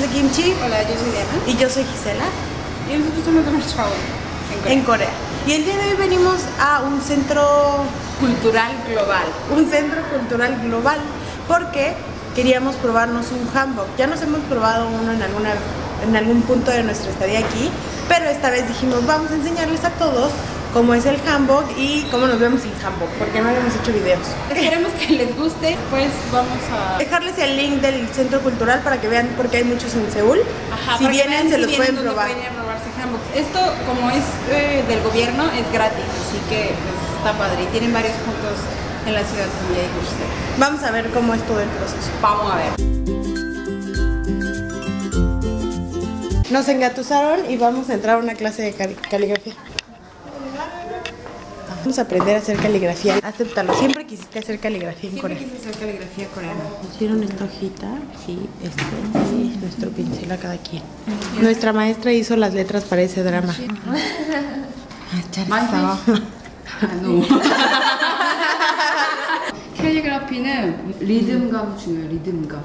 De Kimchi. Hola, yo soy Diana. Y yo soy Gisela. Y nosotros somos Double Trouble en Corea. Y el día de hoy venimos a un centro cultural global. Un centro cultural global porque queríamos probarnos un hanbok. Ya nos hemos probado uno en algún punto de nuestra estadía aquí, pero esta vez dijimos vamos a enseñarles a todos cómo es el hanbok y cómo nos vemos sin hanbok, porque no habíamos hecho videos. Esperemos que les guste, pues vamos a dejarles el link del centro cultural para que vean, porque hay muchos en Seúl. Ajá, si vienen se los pueden probar. Esto, como es del gobierno, es gratis, así que pues, está padre. Y tienen varios puntos en la ciudad donde hay gusto. Vamos a ver cómo es todo el proceso. Vamos a ver. Nos engatusaron y vamos a entrar a una clase de caligrafía. Vamos a aprender a hacer caligrafía. Acéptalo. Siempre quisiste hacer caligrafía en Corea. Siempre quise hacer caligrafía coreana. Nos dieron esta hojita y este y nuestro pincel a cada quien. Nuestra maestra hizo las letras para ese drama. 캘리그래피는 리듬감이 중요해요. 리듬감.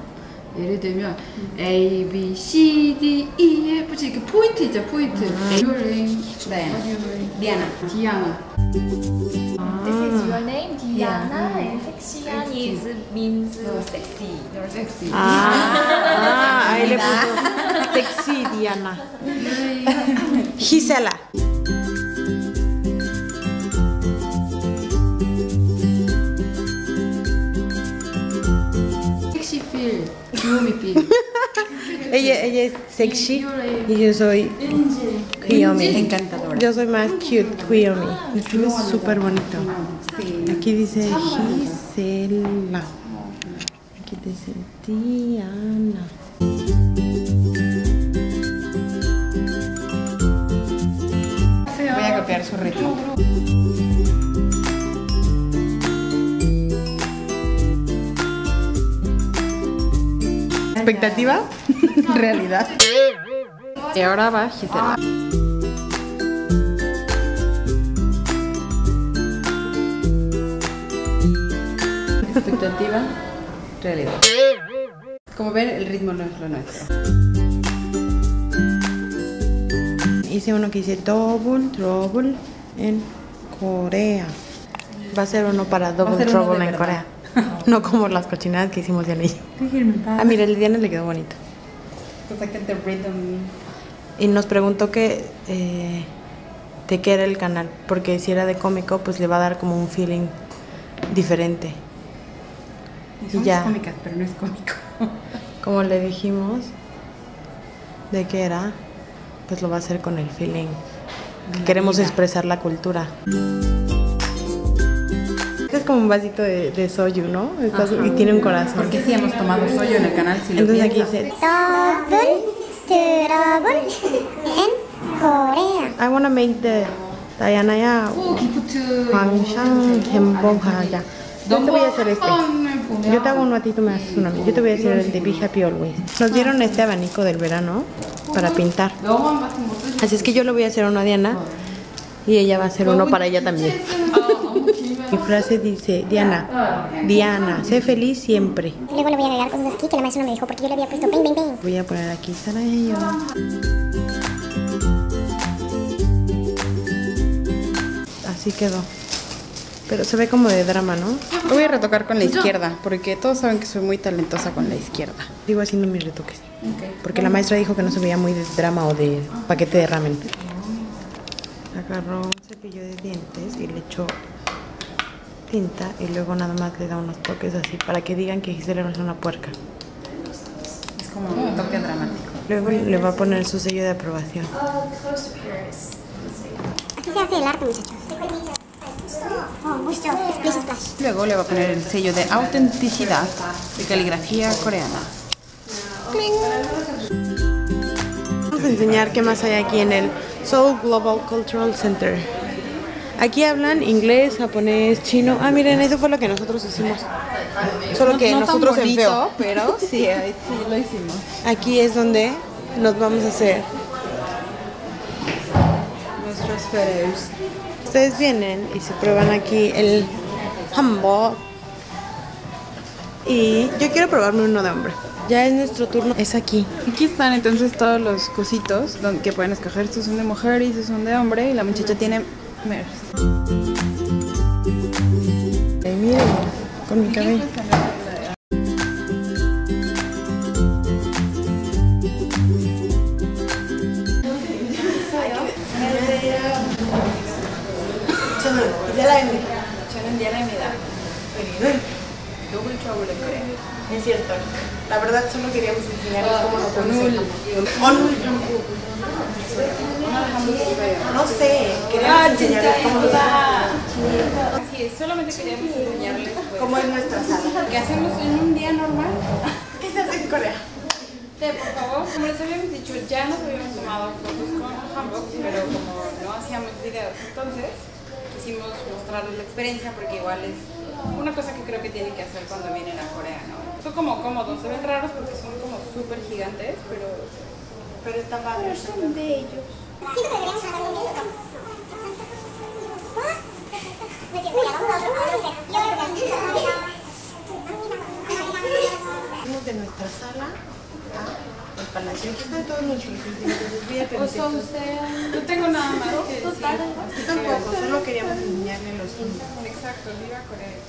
예를 들면 A, B, C, D, E, F, G. 이게 포인트 있죠, 포인트. During Diana. Diana. This is your name, Diana. And sexian is means sexy. You're sexy. Ah, ahí le puso sexy Diana. Gisela. Ella es sexy y yo soy Kiyomi, encantadora. Yo soy más cute, Kiyomi. Esto es súper bonito. Aquí dice Gisela. Aquí dice Diana. Voy a copiar su ritmo. Expectativa, realidad. Y ahora va Gisela. Expectativa, realidad. Como ven, el ritmo no es lo nuestro. Hice uno que dice Double Trouble en Corea. Va a ser uno para Double Trouble en Corea. No como las cochinadas que hicimos de anillo. Ah, mira, el Diana le quedó bonito. Y nos preguntó que de qué era el canal, porque si era de cómico, pues le va a dar como un feeling diferente. Y ya. Cómicas, pero no es cómico. Como le dijimos de qué era, pues lo va a hacer con el feeling. Queremos expresar la cultura. Es como un vasito de soju, ¿no? Ajá. Y tiene un corazón. Porque sí hemos tomado soju en el canal, si entonces aquí dice Double Trouble en Corea. I wanna make the Diana ya Hwangshan Hanbok ya. Yo te voy a hacer este. Yo te hago uno a ti, tú me haces uno a mí. Yo te voy a hacer el de Be Happy Always. Nos dieron este abanico del verano para pintar. Así es que yo le voy a hacer uno a Diana y ella va a hacer uno para ella también. Mi frase dice, Diana, sé feliz siempre. Luego le voy a agregar cosas aquí que la maestra no me dijo porque yo le había puesto ping, ping, ping. Voy a poner aquí Sarajevo. Así quedó. Pero se ve como de drama, ¿no? Lo voy a retocar con la izquierda porque todos saben que soy muy talentosa con la izquierda. Digo haciendo mis retoques. Okay. Porque la maestra dijo que no se veía muy de drama o de paquete de ramen. Agarró un cepillo de dientes y le echó tinta y luego nada más le da unos toques así para que digan que Gisela no es una puerca. Es como un toque dramático. Luego le va a poner su sello de aprobación. Así se hace el arte, muchachos. Luego le va a poner el sello de autenticidad de caligrafía coreana. Vamos a enseñar qué más hay aquí en el Seoul Global Cultural Center. Aquí hablan inglés, japonés, chino. Ah, miren, eso fue lo que nosotros hicimos. Solo que no nosotros tan bonito, en feo. Pero sí, sí lo hicimos. Aquí es donde nos vamos a hacer nuestros feathers. Ustedes vienen y se prueban aquí el hanbok. Y yo quiero probarme uno de hombre. Ya es nuestro turno, es aquí. Aquí están entonces todos los cositos que pueden escoger. Estos son de mujer y estos son de hombre. Y la muchacha tiene MERS. Miren, con mi cabello. 저는 Diana입니다. 여기는 Double Trouble Corea. Es cierto. La verdad solo queríamos enseñarles cómo lo conocemos. No sé, queríamos enseñarles cómo lo conocemos. Así es, solamente queríamos enseñarles cómo es nuestra sala. ¿Qué hacemos en un día normal? ¿Qué se hace en Corea? Té, por favor. Como les habíamos dicho, ya nos habíamos tomado fotos con Hanbok, pero como no hacíamos videos, entonces quisimos mostrarles la experiencia porque igual es una cosa que creo que tienen que hacer cuando vienen a Corea, ¿no? Son como cómodos, se ven raros porque son como súper gigantes, pero está padre. Pero son de ellos. Venimos de nuestra sala al palacio. Aquí están todos nuestros distintos. No tengo nada más que decir. Tampoco, solo queríamos enseñarle los. Exacto, viva Corea.